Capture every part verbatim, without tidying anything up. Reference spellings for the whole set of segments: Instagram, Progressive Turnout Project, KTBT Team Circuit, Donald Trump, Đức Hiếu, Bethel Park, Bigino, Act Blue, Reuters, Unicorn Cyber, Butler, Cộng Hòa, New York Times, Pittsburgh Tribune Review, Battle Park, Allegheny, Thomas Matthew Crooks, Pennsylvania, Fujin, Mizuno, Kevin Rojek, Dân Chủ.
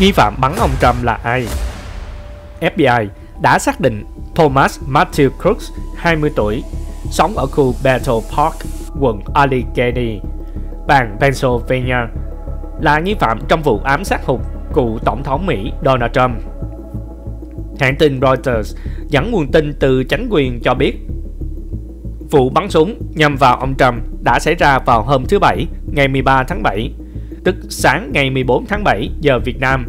nghi phạm bắn ông Trump là ai? ép bê i đã xác định Thomas Matthew Crooks, hai mươi tuổi, sống ở khu Battle Park, quận Allegheny, bang Pennsylvania, là nghi phạm trong vụ ám sát hụt cựu Tổng thống Mỹ Donald Trump. Hãng tin Reuters dẫn nguồn tin từ chánh quyền cho biết vụ bắn súng nhằm vào ông Trump đã xảy ra vào hôm thứ Bảy, ngày mười ba tháng bảy, tức sáng ngày mười bốn tháng bảy giờ Việt Nam,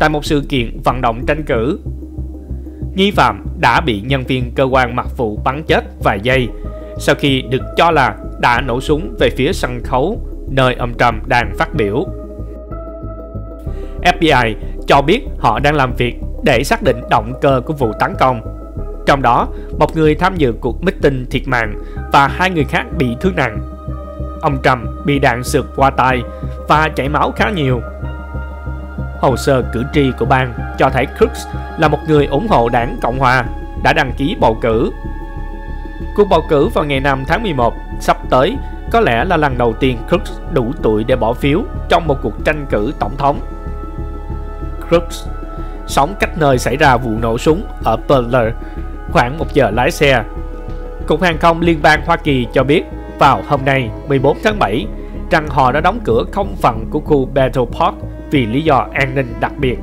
tại một sự kiện vận động tranh cử. Nghi phạm đã bị nhân viên cơ quan mật vụ bắn chết vài giây sau khi được cho là đã nổ súng về phía sân khấu nơi ông Trump đang phát biểu. ép bê i cho biết họ đang làm việc để xác định động cơ của vụ tấn công. Trong đó, một người tham dự cuộc meeting thiệt mạng và hai người khác bị thương nặng. Ông Trump bị đạn sượt qua tai và chảy máu khá nhiều. Hồ sơ cử tri của bang cho thấy Crooks là một người ủng hộ đảng Cộng Hòa đã đăng ký bầu cử. Cuộc bầu cử vào ngày năm tháng mười một sắp tới có lẽ là lần đầu tiên Crooks đủ tuổi để bỏ phiếu trong một cuộc tranh cử tổng thống. Crooks sống cách nơi xảy ra vụ nổ súng ở Butler khoảng một giờ lái xe. Cục hàng không liên bang Hoa Kỳ cho biết vào hôm nay mười bốn tháng bảy rằng họ đã đóng cửa không phận của khu Battle Park vì lý do an ninh đặc biệt.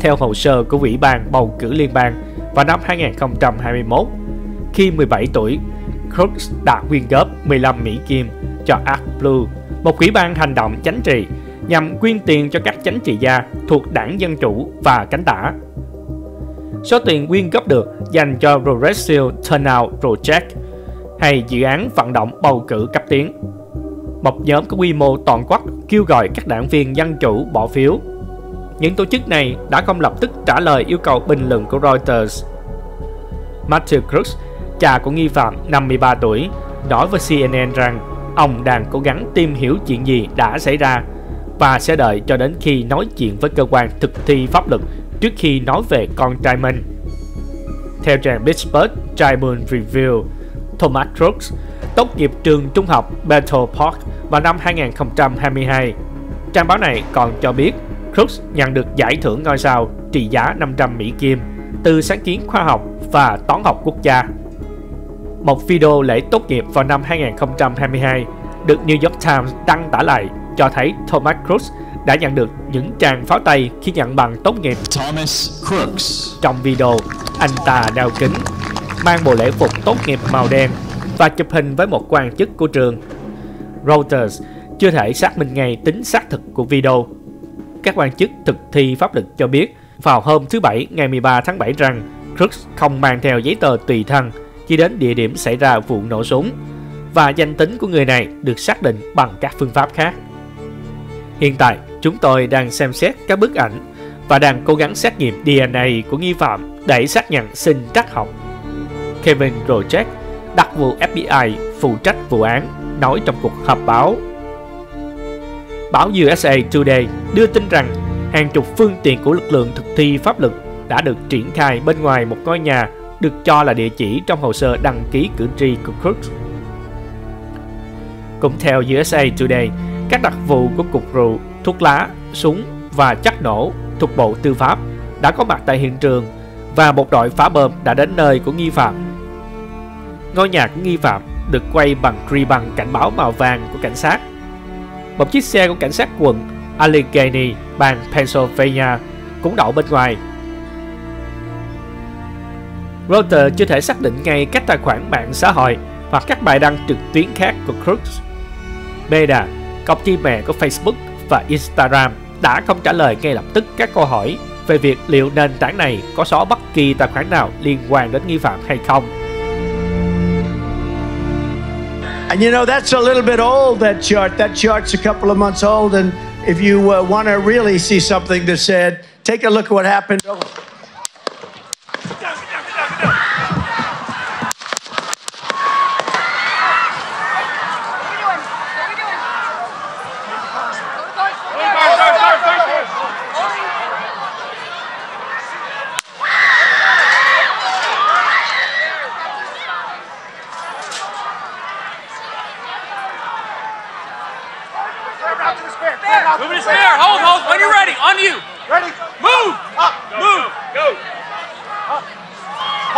Theo hồ sơ của Ủy ban bầu cử liên bang, vào năm hai nghìn không trăm hai mươi mốt, khi mười bảy tuổi, Crooks đã quyên góp mười lăm Mỹ Kim cho Act Blue, một ủy ban hành động chính trị nhằm quyên tiền cho các chính trị gia thuộc đảng Dân Chủ và cánh tả. Số tiền quyên góp được dành cho Progressive Turnout Project, hay dự án vận động bầu cử cấp tiến, một nhóm có quy mô toàn quốc kêu gọi các đảng viên Dân Chủ bỏ phiếu. Những tổ chức này đã không lập tức trả lời yêu cầu bình luận của Reuters. Matthew Crooks, cha của nghi phạm năm mươi ba tuổi, nói với xê en en rằng ông đang cố gắng tìm hiểu chuyện gì đã xảy ra và sẽ đợi cho đến khi nói chuyện với cơ quan thực thi pháp luật trước khi nói về con trai mình. Theo trang Pittsburgh Tribune Review, Thomas Crooks tốt nghiệp trường trung học Bethel Park vào năm hai nghìn không trăm hai mươi hai. Trang báo này còn cho biết Crooks nhận được giải thưởng ngôi sao trị giá năm trăm Mỹ Kim từ sáng kiến khoa học và toán học quốc gia. Một video lễ tốt nghiệp vào năm hai nghìn không trăm hai mươi hai được New York Times đăng tải lại cho thấy Thomas Crooks đã nhận được những tràng pháo tay khi nhận bằng tốt nghiệp. Thomas Crooks. Trong video, anh ta đeo kính, mang bộ lễ phục tốt nghiệp màu đen và chụp hình với một quan chức của trường. Reuters chưa thể xác minh ngay tính xác thực của video. Các quan chức thực thi pháp luật cho biết vào hôm thứ Bảy ngày mười ba tháng bảy rằng Crooks không mang theo giấy tờ tùy thân khi đến địa điểm xảy ra vụ nổ súng, và danh tính của người này được xác định bằng các phương pháp khác. Hiện tại, chúng tôi đang xem xét các bức ảnh và đang cố gắng xét nghiệm đê en a của nghi phạm để xác nhận sinh trắc học. Kevin Rojek, đặc vụ ép bê i phụ trách vụ án, nói trong cuộc họp báo. Báo u ét a Today đưa tin rằng hàng chục phương tiện của lực lượng thực thi pháp luật đã được triển khai bên ngoài một ngôi nhà được cho là địa chỉ trong hồ sơ đăng ký cử tri của Crooks. Cũng theo u ét a Today, các đặc vụ của Cục Rượu, Thuốc Lá, Súng và Chất Nổ thuộc Bộ Tư pháp đã có mặt tại hiện trường và một đội phá bom đã đến nơi của nghi phạm. Ngôi nhà của nghi phạm được quay bằng tri bằng cảnh báo màu vàng của cảnh sát. Một chiếc xe của cảnh sát quận Allegheny, bang Pennsylvania cũng đậu bên ngoài. Reuters chưa thể xác định ngay các tài khoản mạng xã hội hoặc các bài đăng trực tuyến khác của Crooks. Meta, công ty mẹ của Facebook và Instagram, đã không trả lời ngay lập tức các câu hỏi về việc liệu nền tảng này có xóa bất kỳ tài khoản nào liên quan đến nghi phạm hay không. And you know, that's a little bit old, that chart. That chart's a couple of months old, and if you uh, want to really see something that said, take a look at what happened. Oh. Fair, fair. Move it to spare. Hold, hold. When you're ready, on you. Ready? Move. Up. Go, move. Go. Go. Up.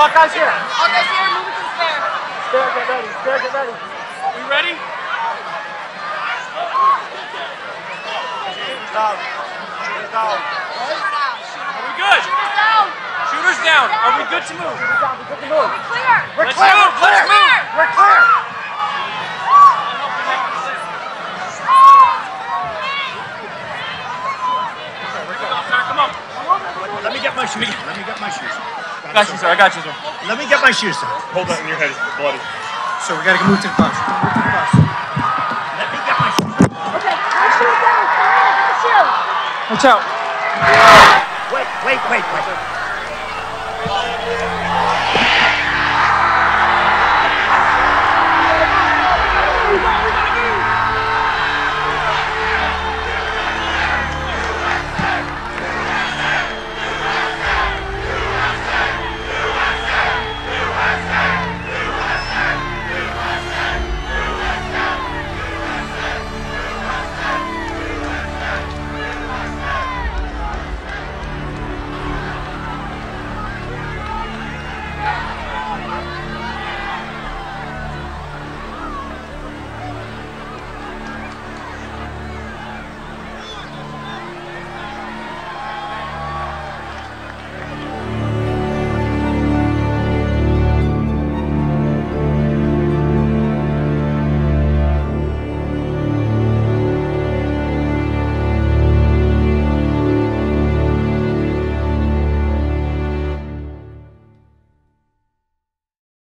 Hawkeye's here. Hawkeye's here. Move it to spare. Spare, get ready. Spare, get ready. We ready? Shooters down. Shooters down. Are we good? Shooters down. Shooters down. Are we good to move? Shooters down. We're good to move. We're clear. We're clear. We're clear. We're clear. Let me get my shoes. Let me get my shoes. I got you, sir. I got you, sir. Let me get my shoes, sir. Hold that in your head. It's bloody. Sir, we gotta move to the bus. Move to the bus. Let me get my shoes. Okay, my shoes down. Watch out. Wait, wait, wait, wait.